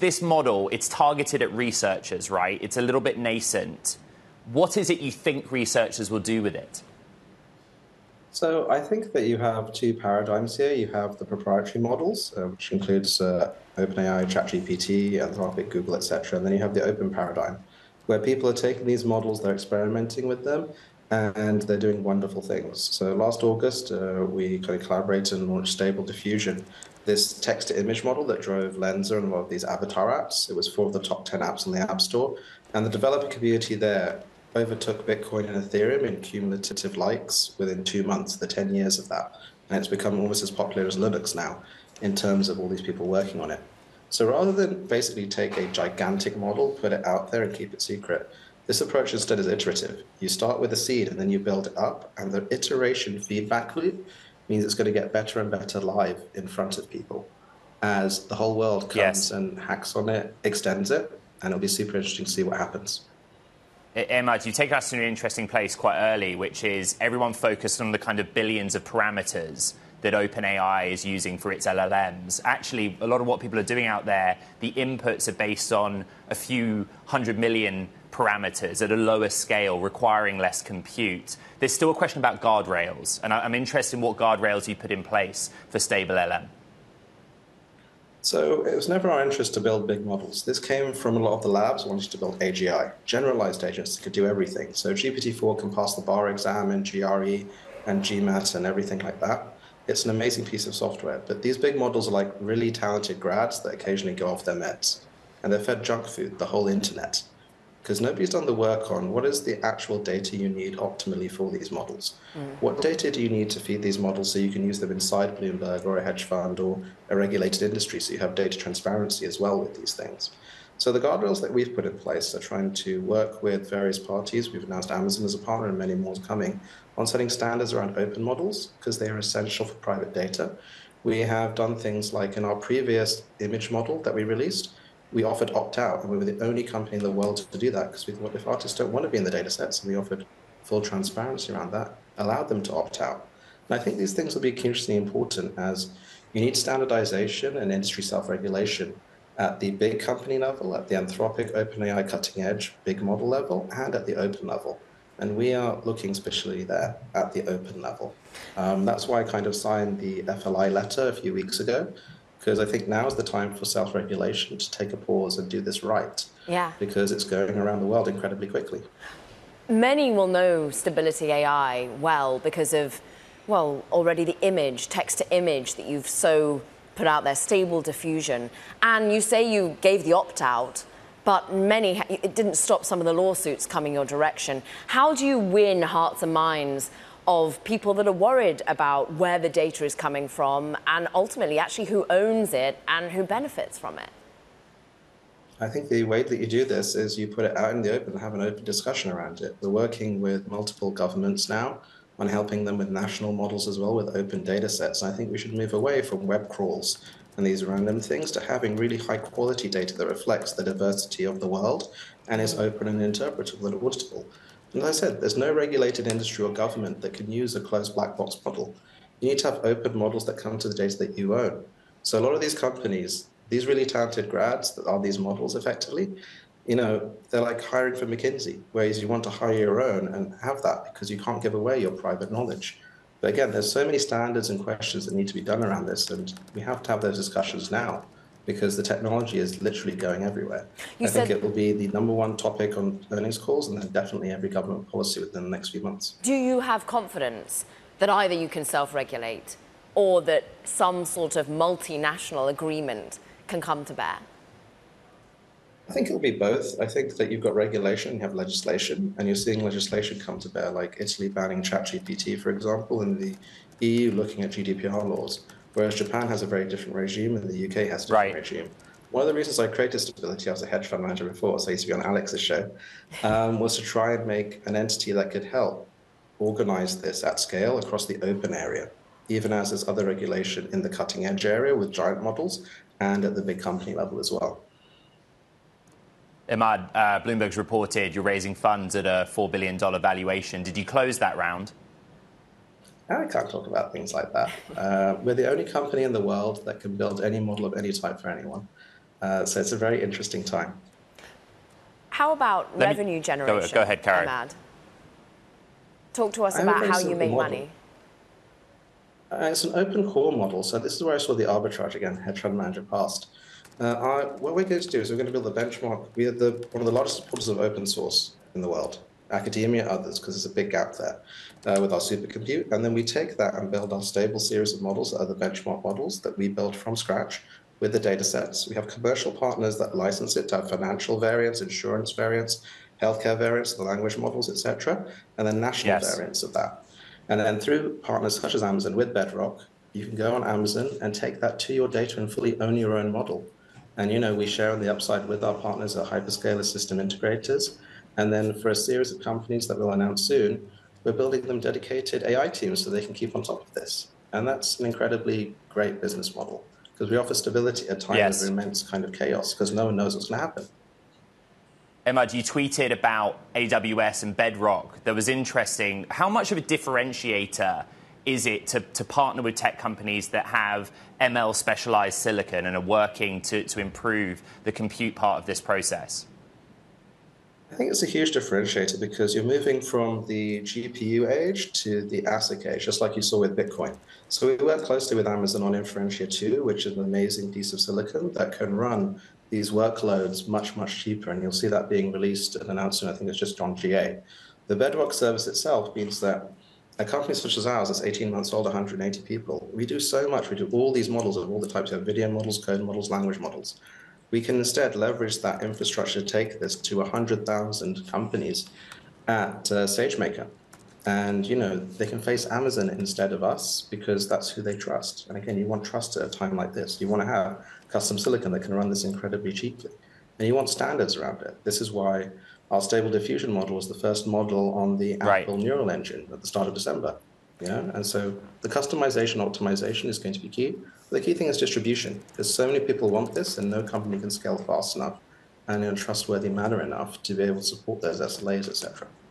This model, it's targeted at researchers, right? It's a little bit nascent. What is it you think researchers will do with it? So I think that you have two paradigms here. You have the proprietary models, which includes OpenAI, ChatGPT, Anthropic, Google, etc. And then you have the open paradigm, where people are taking these models, they're experimenting with them, and they're doing wonderful things. So last August, we kind of collaborated and launched Stable Diffusion, this text-to-image model that drove Lensa and a lot of these avatar apps. It was 4 of the top 10 apps on the App Store. And the developer community there overtook Bitcoin and Ethereum in cumulative likes within 2 months, the 10 years of that. And it's become almost as popular as Linux now in terms of all these people working on it. So rather than basically take a gigantic model, put it out there and keep it secret, this approach instead is iterative. You start with a seed and then you build it up, and the iteration feedback loop means it's going to get better and better live in front of people as the whole world comes and hacks on it, extends it, and it'll be super interesting to see what happens. Emad, you've taken us to an interesting place quite early, which is everyone focused on the kind of billions of parameters that OpenAI is using for its LLMs. Actually, a lot of what people are doing out there, the inputs are based on a few 100 million parameters at a lower scale, requiring less compute. There's still a question about guardrails, and I'm interested in what guardrails you put in place for StableLM. So it was never our interest to build big models. This came from a lot of the labs wanting to build AGI, generalized agents that could do everything. So GPT-4 can pass the bar exam and GRE and GMAT and everything like that. It's an amazing piece of software. But these big models are like really talented grads that occasionally go off their meds. And they're fed junk food, the whole internet. Because nobody's done the work on what is the actual data you need optimally for these models. What data do you need to feed these models so you can use them inside Bloomberg or a hedge fund or a regulated industry, so you have data transparency as well with these things? So the guardrails that we've put in place are trying to work with various parties. We've announced Amazon as a partner and many more coming on setting standards around open models because they are essential for private data. We have done things like in our previous image model that we released, we offered opt-out, and we were the only company in the world to do that because we thought if artists don't want to be in the data sets, and we offered full transparency around that, allowed them to opt out. And I think these things will be hugely important as you need standardization and industry self-regulation at the big company level, at the Anthropic, OpenAI cutting-edge big model level, and at the open level. And we are looking especially there at the open level. That's why I kind of signed the FLI letter a few weeks ago, because I think now is the time for self-regulation to take a pause and do this right, because it's going around the world incredibly quickly. Many will know Stability AI well because of, well, already the image, text-to-image that you've so put out there, Stable Diffusion. And you say you gave the opt-out, but many, it didn't stop some of the lawsuits coming your direction. How do you win hearts and minds of people that are worried about where the data is coming from and ultimately actually who owns it and who benefits from it? I think the way that you do this is you put it out in the open and have an open discussion around it. We're working with multiple governments now on helping them with national models as well with open data sets. And I think we should move away from web crawls and these random things to having really high quality data that reflects the diversity of the world and is open and interpretable and auditable. And as I said, there's no regulated industry or government that can use a closed black box model. You need to have open models that come to the data that you own. So a lot of these companies, these really talented grads that are these models effectively, you know, they're like hiring for McKinsey, whereas you want to hire your own and have that because you can't give away your private knowledge. But again, there's so many standards and questions that need to be done around this, and we have to have those discussions now, because the technology is literally going everywhere. I think it will be the #1 topic on earnings calls and then definitely every government policy within the next few months. Do you have confidence that either you can self-regulate or that some sort of multinational agreement can come to bear? I think it'll be both. I think that you've got regulation, you have legislation, and you're seeing legislation come to bear, like Italy banning ChatGPT, for example, and the EU looking at GDPR laws, whereas Japan has a very different regime and the UK has a different regime. One of the reasons I created Stability, I was a hedge fund manager before, so I used to be on Alex's show, was to try and make an entity that could help organize this at scale across the open area, even as there's other regulation in the cutting edge area with giant models and at the big company level as well. Emad, Bloomberg's reported you're raising funds at a $4 billion valuation. Did you close that round? I can't talk about things like that. We're the only company in the world that can build any model of any type for anyone. So it's a very interesting time. How about revenue generation? Go ahead, Karen. Ahmad. Talk to us about how you make money. It's an open core model. So this is where I saw the arbitrage again, hedge fund manager passed. What we're going to do is we're going to build a benchmark. We are one of the largest supporters of open source in the world, academia, others, because there's a big gap there with our supercompute. And then we take that and build our stable series of models that are the benchmark models that we build from scratch with the data sets. We have commercial partners that license it to have financial variants, insurance variants, healthcare variants, the language models, et cetera, and then national variants of that. And then through partners such as Amazon with Bedrock, you can go on Amazon and take that to your data and fully own your own model. And you know, we share the upside with our partners at hyperscaler system integrators. And then for a series of companies that we'll announce soon, we're building them dedicated AI teams so they can keep on top of this. And that's an incredibly great business model because we offer stability at times of immense kind of chaos because no one knows what's going to happen. Ahmad, you tweeted about AWS and Bedrock. That was interesting. How much of a differentiator is it to partner with tech companies that have ML-specialized silicon and are working to improve the compute part of this process? I think it's a huge differentiator because you're moving from the GPU age to the ASIC age, just like you saw with Bitcoin. So we work closely with Amazon on Inferentia 2, which is an amazing piece of silicon that can run these workloads much, much cheaper. And you'll see that being released and announced soon. I think it's just on GA. The Bedrock service itself means that a company such as ours, that's 18 months old, 180 people, we do so much. We do all these models of all the types. We have video models, code models, language models. We can instead leverage that infrastructure to take this to 100,000 companies at SageMaker. And, you know, they can face Amazon instead of us because that's who they trust. And again, you want trust at a time like this. You want to have custom silicon that can run this incredibly cheaply. And you want standards around it. This is why our Stable Diffusion model was the first model on the Apple Neural Engine at the start of December. You know? And so the customization, optimization is going to be key. The key thing is distribution, because so many people want this and no company can scale fast enough and in a trustworthy manner enough to be able to support those SLAs, et cetera.